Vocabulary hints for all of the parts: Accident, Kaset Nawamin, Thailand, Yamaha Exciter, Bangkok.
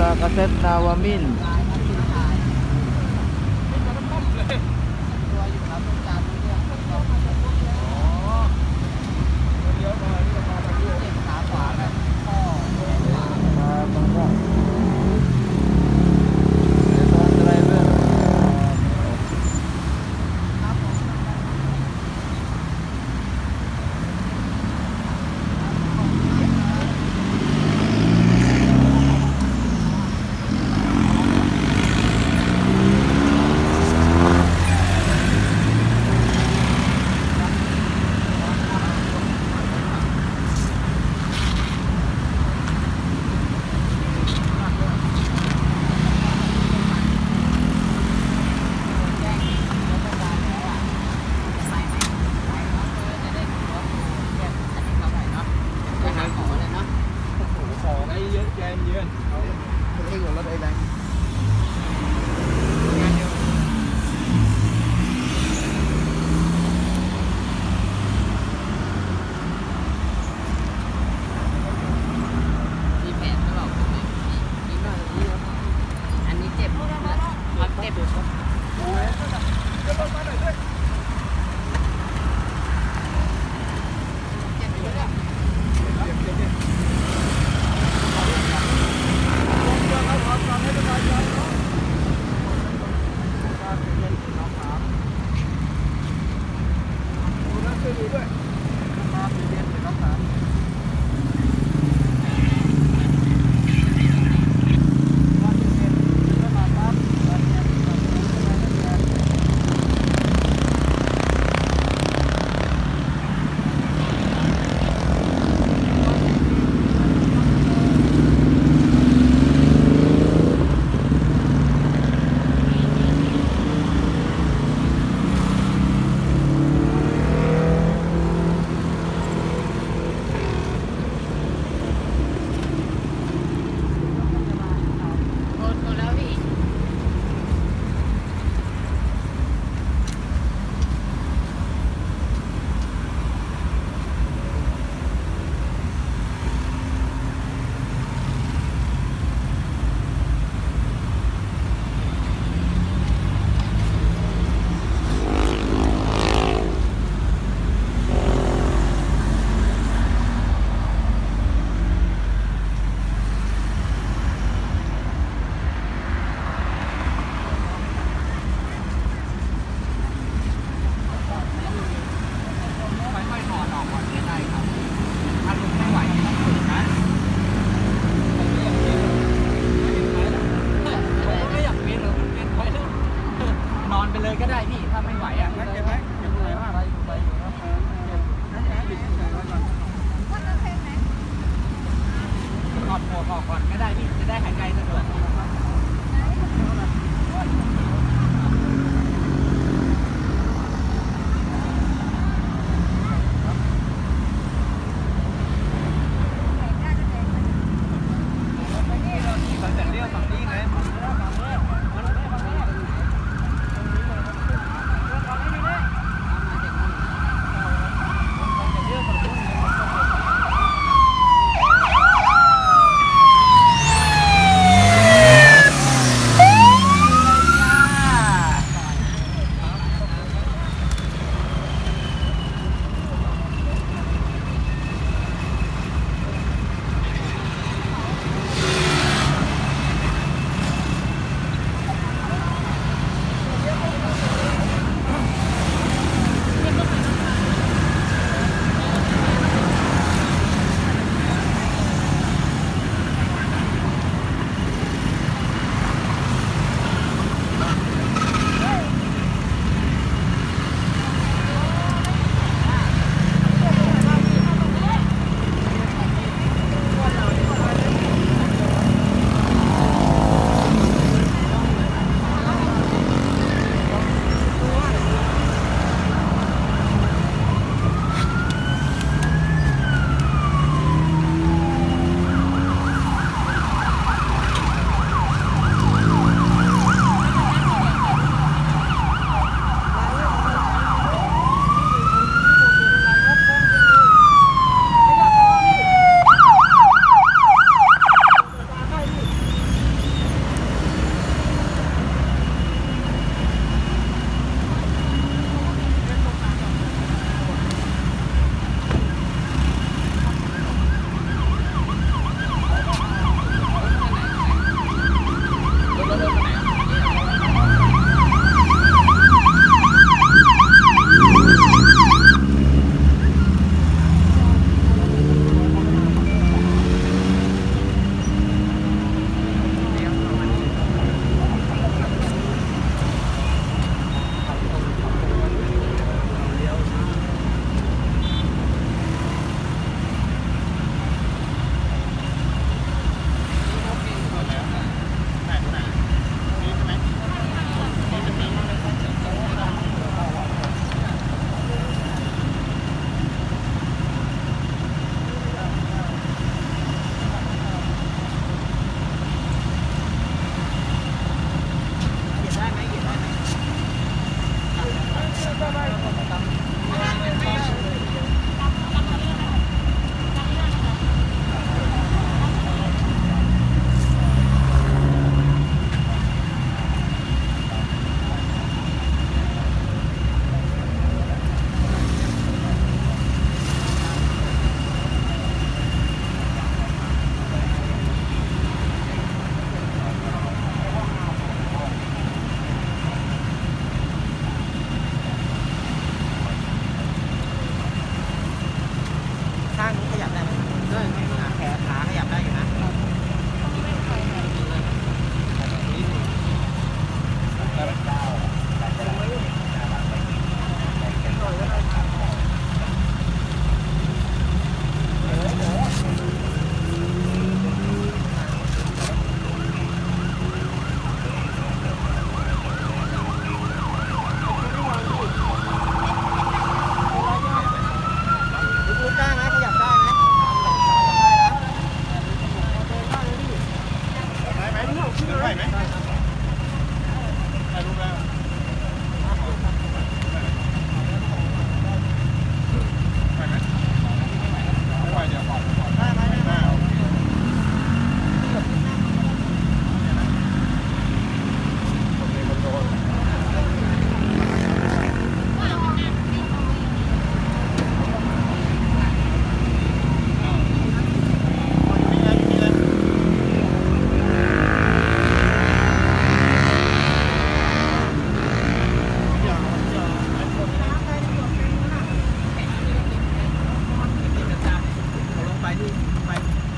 sa Kaset Nawamin.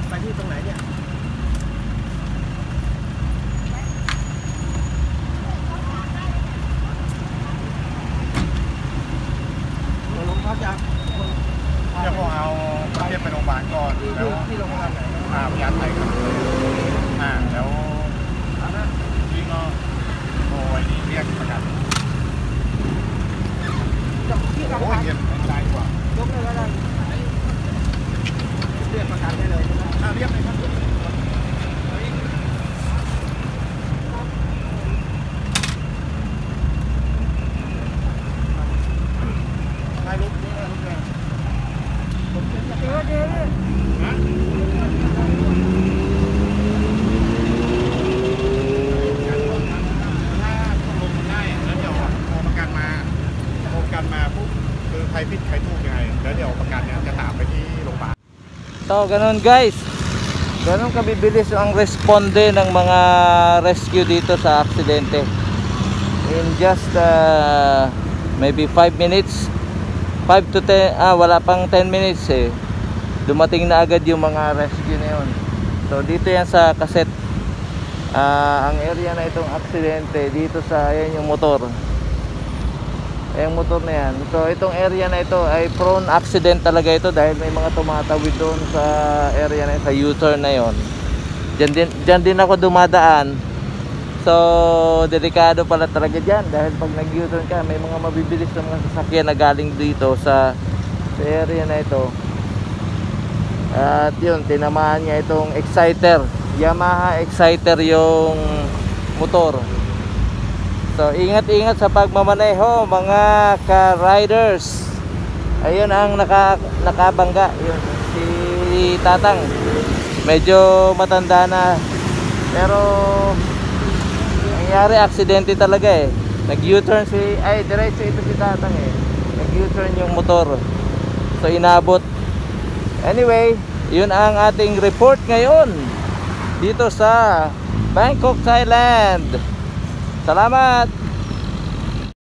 ไปที่ตรงไหนเนี่ยหลวงพ่อจะพอเอาเทียบไปโรงพยาบาลก่อนแล้วที่โรงพยาบาลไหนพยาบาลไทยครับแล้วพี่ก็โทรไอ้นี่เรียกประกันโอ้ยเย็นใจกว่ายกเลยก็ได้เรียกประกันได้เลยเรียกเลยครับSo, ganun guys, ganun kabibilis ang responde ng mga rescue dito sa aksidente. In just maybe 5 minutes 5 to 10, wala pang 10 minutes eh, dumating na agad yung mga rescue na yun. So dito yan sa Kaset, ang area na itong aksidente. Dito sa, ayan yung motor, yung motor na yan. So itong area na ito ay prone accident talaga ito, dahil may mga tumatawid doon sa area na yun, sa U-turn na yun. Dyan din ako dumadaan. So delikado pala talaga dyan, dahil pag nag-U-turn ka, may mga mabibilis na mga sasakyan na galing dito sa area na ito. At yun, tinamaan niya itong Exciter, Yamaha Exciter yung motor. So, ingat-ingat sa pagmamaneho, mga ka-riders. Ayun ang nakabangga, yun, si Tatang. Medyo matanda na, pero nangyari aksidente talaga eh. Nag-U-turn diretso ito si Tatang eh. Nag-U-turn yung motor. So, inabot. Anyway, yun ang ating report ngayon dito sa Bangkok, Thailand. Salamat!